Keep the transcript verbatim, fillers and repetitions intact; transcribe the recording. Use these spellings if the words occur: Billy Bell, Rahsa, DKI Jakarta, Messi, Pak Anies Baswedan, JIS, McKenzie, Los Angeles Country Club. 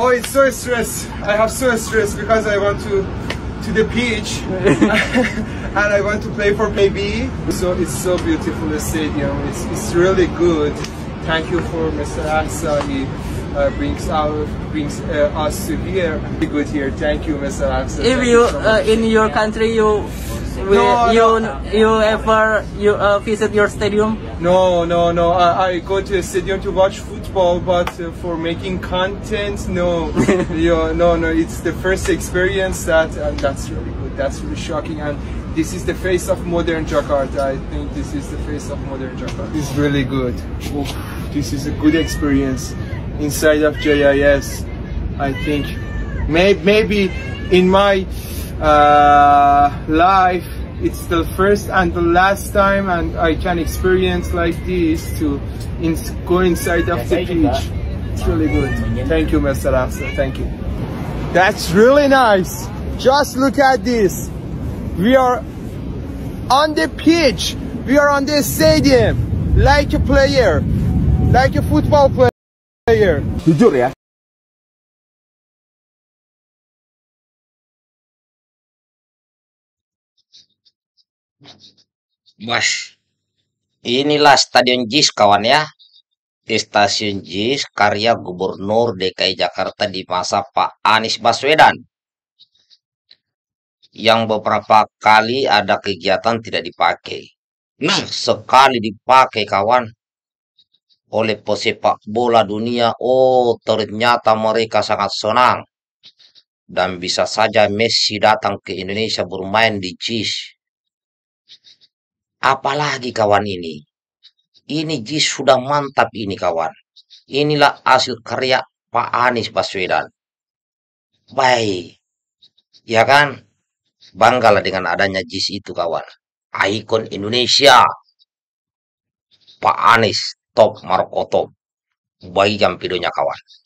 Oh, it's so stress. I have so stress because I want to to the beach and I want to play for baby. So it's so beautiful, the stadium. It's, it's really good. Thank you for Mister Ansa. He uh, brings our brings uh, us to here. Really good here. Thank you, Mister Ansa. If Thank you, you so uh, in your country you no, you no. you ever you uh, visit your stadium? No, no, no. I, I go to a stadium to watch football. But uh, for making content, no, you, no, no. It's the first experience that, and that's really good. That's really shocking. And this is the face of modern Jakarta. I think this is the face of modern Jakarta. It's really good. Oof, this is a good experience inside of J I S. I think may maybe in my uh, life it's the first and the last time, and I can experience like this to in go inside of the beach. It's really good. Thank you, Mister Rahsa. Thank you. That's really nice. Just look at this. We are on the pitch. We are on the stadium, like a player, like a football player. Jujur ya. Wes, inilah Stadion J I S kawan ya. Di Stasiun J I S karya Gubernur D K I Jakarta di masa Pak Anies Baswedan. Yang beberapa kali ada kegiatan tidak dipakai. Nah, sekali dipakai kawan oleh pesepak bola dunia. Oh, ternyata mereka sangat senang. Dan bisa saja Messi datang ke Indonesia bermain di J I S. Apalagi kawan ini, ini J I S sudah mantap ini kawan. Inilah hasil karya Pak Anies Baswedan. Baik, ya kan? Banggalah dengan adanya J I S itu kawan. Ikon Indonesia. Pak Anies, top markotop. Bagikan videonya kawan.